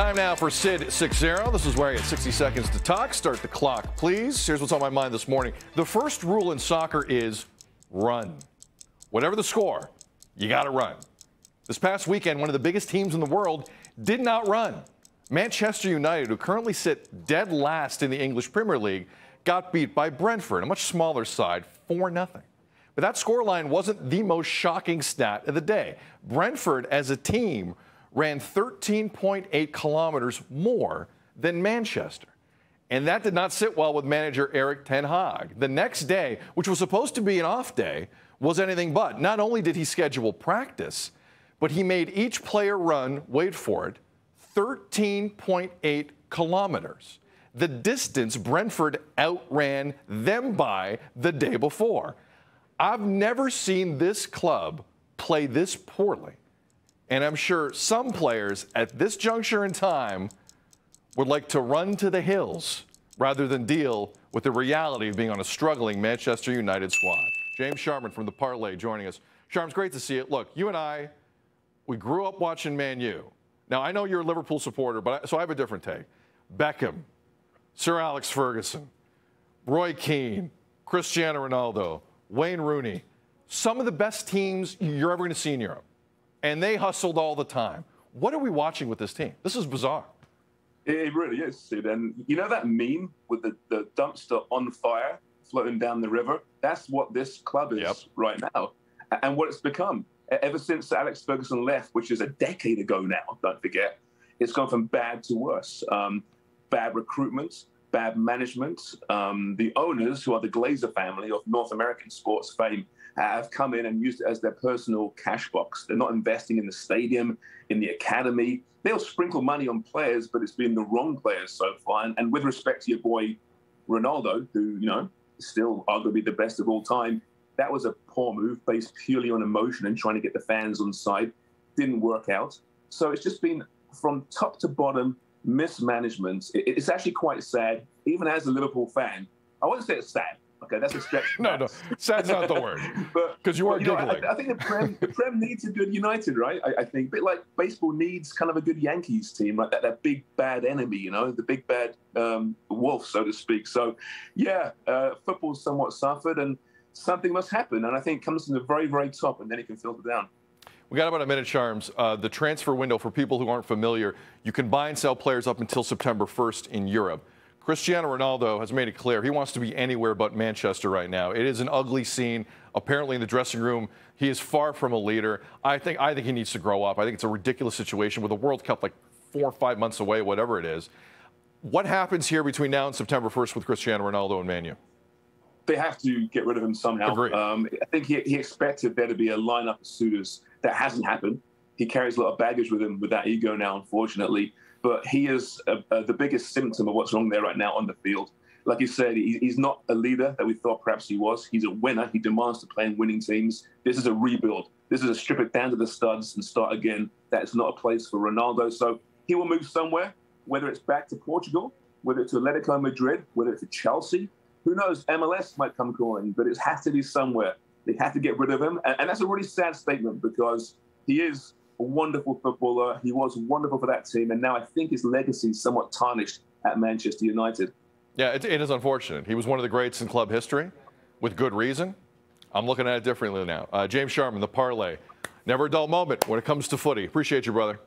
Time now for Sid 6-0. This is where I get 60 seconds to talk. Start the clock, please. Here's what's on my mind this morning. The first rule in soccer is run. Whatever the score, you got to run. This past weekend, one of the biggest teams in the world did not run. Manchester United, who currently sit dead last in the English Premier League, got beat by Brentford, a much smaller side, 4-0. But that scoreline wasn't the most shocking stat of the day. Brentford, as a team, ran 13.8 kilometers more than Manchester. And that did not sit well with manager Erik ten Hag. The next day, which was supposed to be an off day, was anything but. Not only did he schedule practice, but he made each player run, wait for it, 13.8 kilometers. The distance Brentford outran them by the day before. I've never seen this club play this poorly. And I'm sure some players at this juncture in time would like to run to the hills rather than deal with the reality of being on a struggling Manchester United squad. James Sharman from the Parlay joining us. Sharman, great to see you. Look, you and I, we grew up watching Man U. Now, I know you're a Liverpool supporter, but so I have a different take. Beckham, Sir Alex Ferguson, Roy Keane, Cristiano Ronaldo, Wayne Rooney, some of the best teams you're ever going to see in Europe. And they hustled all the time. What are we watching with this team? This is bizarre. It really is, Sid. And you know that meme with the dumpster on fire floating down the river? That's what this club is right now, and what it's become. Ever since Sir Alex Ferguson left, which is a decade ago now, don't forget, it's gone from bad to worse. Bad recruitment, bad management. The owners, who are the Glazer family of North American sports fame, have come in and used it as their personal cash box. They're not investing in the stadium, in the academy. They'll sprinkle money on players, but it's been the wrong players so far. And with respect to your boy Ronaldo, who, you know, is still arguably the best of all time, that was a poor move based purely on emotion and trying to get the fans on side. Didn't work out. So it's just been from top to bottom mismanagement. It's actually quite sad, even as a Liverpool fan. I wouldn't say it's sad. Okay, that's a stretch. No, sad's not the word. Because you are giggling. I think the Prem needs a good United, right? I think. A bit like baseball needs kind of a good Yankees team, like that big bad enemy, you know, the big bad wolf, so to speak. So, yeah, football's somewhat suffered, and something must happen. And I think it comes from the very, very top, and then it can filter down. We got about a minute, Sharms. The transfer window, for people who aren't familiar, you can buy and sell players up until September 1st in Europe. Cristiano Ronaldo has made it clear he wants to be anywhere but Manchester right now. It is an ugly scene. Apparently in the dressing room, he is far from a leader. I think he needs to grow up. I think it's a ridiculous situation with a World Cup like 4 or 5 months away, whatever it is. What happens here between now and September 1st with Cristiano Ronaldo and Man U? They have to get rid of him somehow. I think he expected there to be a lineup of suitors. That hasn't happened. He carries a lot of baggage with him with that ego now, unfortunately. But he is the biggest symptom of what's wrong there right now on the field. Like you said, he's not a leader that we thought perhaps he was. He's a winner. He demands to play in winning teams. This is a rebuild. This is a strip it down to the studs and start again. That is not a place for Ronaldo. So he will move somewhere, whether it's back to Portugal, whether it's to Atletico Madrid, whether it's to Chelsea. Who knows? MLS might come calling, but it has to be somewhere. They have to get rid of him. And that's a really sad statement because he is a wonderful footballer. He was wonderful for that team, and now I think his legacy is somewhat tarnished at Manchester United. Yeah, it is unfortunate. He was one of the greats in club history, with good reason. I'm looking at it differently now. James Sharman, the Parlay. Never a dull moment when it comes to footy. Appreciate you, brother.